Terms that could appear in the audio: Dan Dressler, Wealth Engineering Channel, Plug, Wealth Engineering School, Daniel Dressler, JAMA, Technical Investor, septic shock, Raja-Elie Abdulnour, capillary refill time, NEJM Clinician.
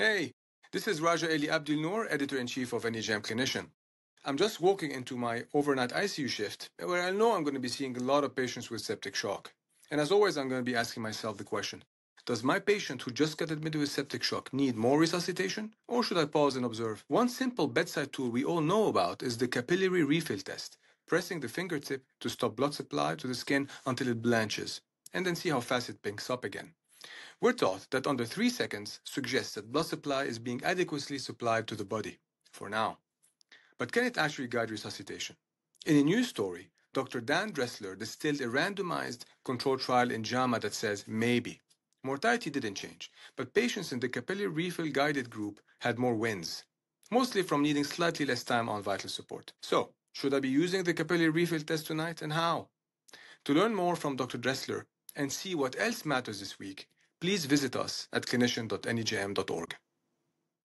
Hey, this is Raja-Elie Abdulnour, Editor-in-Chief of NEJM Clinician. I'm just walking into my overnight ICU shift, where I know I'm going to be seeing a lot of patients with septic shock. And as always, I'm going to be asking myself the question, does my patient who just got admitted with septic shock need more resuscitation, or should I pause and observe? One simple bedside tool we all know about is the capillary refill test, pressing the fingertip to stop blood supply to the skin until it blanches, and then see how fast it pinks up again. We're taught that under 3 seconds suggests that blood supply is being adequately supplied to the body, for now. But can it actually guide resuscitation? In a news story, Dr. Dan Dressler distilled a randomized controlled trial in JAMA that says maybe. Mortality didn't change, but patients in the capillary refill guided group had more wins, mostly from needing slightly less time on vital support. So, should I be using the capillary refill test tonight, and how? To learn more from Dr. Dressler and see what else matters this week, please visit us at clinician.nejm.org.